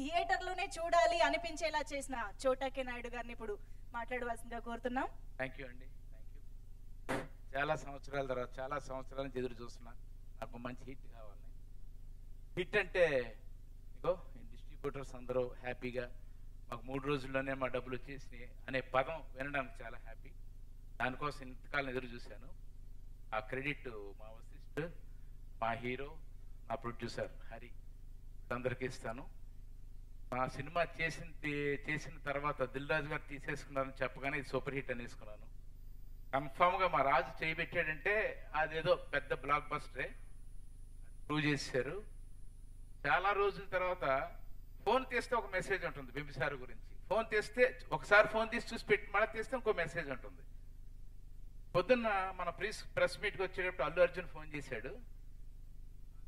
Theatre లోనే చూడాలి అనిపించేలా చేసిన చోటా కే నాయుడు గారిని ఇప్పుడు మాట్లాడవలసిందిగా కోరుతున్నాం. థాంక్యూ అండి. చాలా సంవత్సరాల నుంచి ఎదురు చూస్తున్నా, నాకు మంచి హిట్ కావాలి. హిట్ అంటే డిస్ట్రిబ్యూటర్స్ అందరూ హ్యాపీగా మాకు 3 రోజుల్లోనే మా డబ్బులు వచ్చేసి అనే పదం వినడానికి చాలా హ్యాపీ. దానికోసం ఇంతకాలం ఎదురు చూశాను. ఆ క్రెడిట్ మా వశిష్ఠ్, మా హీరో, మా ప్రొడ్యూసర్ హరి అందరికీ ఇస్తాను. మా సినిమా చేసిన తర్వాత దిల్ రాజు గారు తీసేసుకున్నారని చెప్పగానే ఇది సూపర్ హిట్ అనేసుకున్నాను. కన్ఫామ్గా మా రాజు చేయబెట్టాడంటే అదేదో పెద్ద బ్లాక్ బస్టరే ప్రూవ్ చేశారు. చాలా రోజుల తర్వాత ఫోన్ తీస్తే ఒక మెసేజ్ ఉంటుంది బింబిసారు గురించి. ఫోన్ తీస్తే ఒకసారి ఫోన్ తీసి చూసి పెట్టి మళ్ళీ తీస్తే ఇంకో మెసేజ్ ఉంటుంది. పొద్దున్న మన ప్రెస్ మీట్కి వచ్చేటప్పుడు అల్లు అర్జున్ ఫోన్ చేశాడు.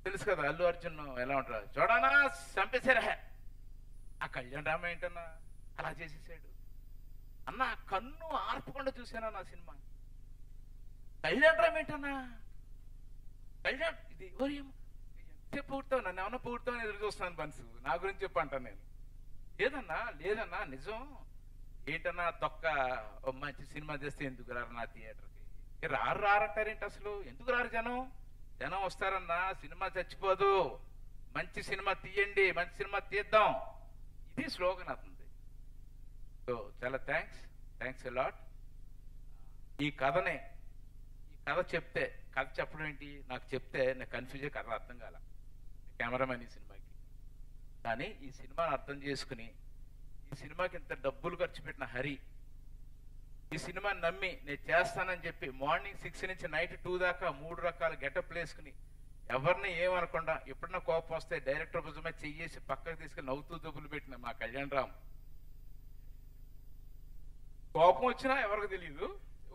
తెలుసు కదా అల్లు అర్జున్ ఎలా ఉంటారు, చూడనా చంపేశారా ఆ కళ్యాణ్ రామ ఏంటన్నా అలా చేసేసాడు అన్న, కన్ను ఆర్పకుండా చూసానా నా సినిమా. కళ్యాణ్ రామ ఏంటన్నా, కళ్యాణ్ ఇది ఎవరేమో పూర్తావు, నన్ను ఏమన్నా పూర్తావు అని ఎదురు చూస్తున్నాను. బన్సు నా గురించి చెప్పంటాను నేను. లేదన్నా నిజం ఏంటన్నా, తొక్క మంచి సినిమా చేస్తే ఎందుకు రారు నా థియేటర్కి, రారంటారేంటి అసలు, ఎందుకు రారు జనం, జనం వస్తారన్నా, సినిమా చచ్చిపోదు, మంచి సినిమా తీయండి, మంచి సినిమా తీద్దాం, ఇది స్లోగన్ అవుతుంది. సో చాలా థ్యాంక్స్ ఎ లాట్. కథ చెప్పడం ఏంటి నాకు చెప్తే నాకు కన్ఫ్యూజ్ అయ్యి కథ అర్థం కాల కెమెరామెన్ ఈ సినిమాకి. కానీ ఈ సినిమాను అర్థం చేసుకుని ఈ సినిమాకి ఇంత డబ్బులు ఖర్చు పెట్టిన హరి, ఈ సినిమాని నమ్మి నేను చేస్తానని చెప్పి మార్నింగ్ 6 నుంచి నైట్ 2 దాకా 3 రకాల గెటప్లు వేసుకుని ఎవరిని ఏమనకుండా ఎప్పుడన్నా కోపం వస్తే డైరెక్టర్ భుజమే చెయ్యేసి పక్కకు తీసుకుని నవ్వుతూ దుబ్బులు పెట్టిన మా కళ్యాణ్ రామ్, కోపం వచ్చినా ఎవరికి తెలియదు,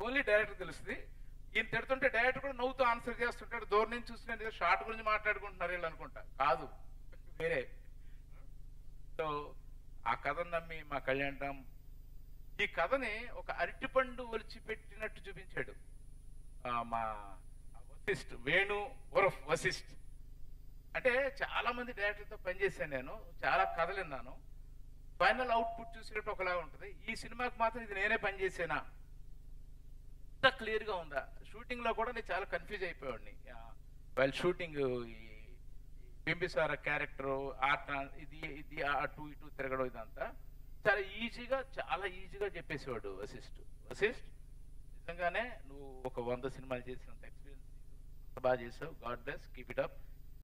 ఓన్లీ డైరెక్టర్ తెలుస్తుంది. ఈయన తిడుతుంటే డైరెక్టర్ కూడా నవ్వుతూ ఆన్సర్ చేస్తుంటాడు. దూరం నుంచి చూసిన షార్ట్ గురించి మాట్లాడుకుంటున్నారు వీళ్ళు అనుకుంటా, కాదు వేరే. సో ఆ కథను నమ్మి మా కళ్యాణ్ రామ్ ఈ కథని ఒక అరటిపండు ఒలిచిపెట్టినట్టు చూపించాడు. మా వశిష్ఠ్ వేణు ఉరఫ్ వశిష్ఠ్ అంటే చాలా మంది డైరెక్టర్తో పనిచేశాను నేను, చాలా కథలు విన్నాను, ఫైనల్ అవుట్పుట్ చూసేటట్టు ఒకలాగా ఉంటుంది. ఈ సినిమాకి మాత్రం ఇది నేనే పనిచేసానా, ఇంత క్లియర్గా ఉందా. షూటింగ్లో కూడా నేను చాలా కన్ఫ్యూజ్ అయిపోయాడిని. వైల్ షూటింగ్ ఈ బింబిసార క్యారెక్టరు ఇది అటు ఇటు తిరగడం ఇదంతా చాలా ఈజీగా చెప్పేసేవాడు వశిష్ఠ్. నిజంగానే నువ్వు ఒక 100 సినిమాలు చేసినంత ఎక్స్పీరియన్స్ బాగా చేసావు, God bless, keep it up.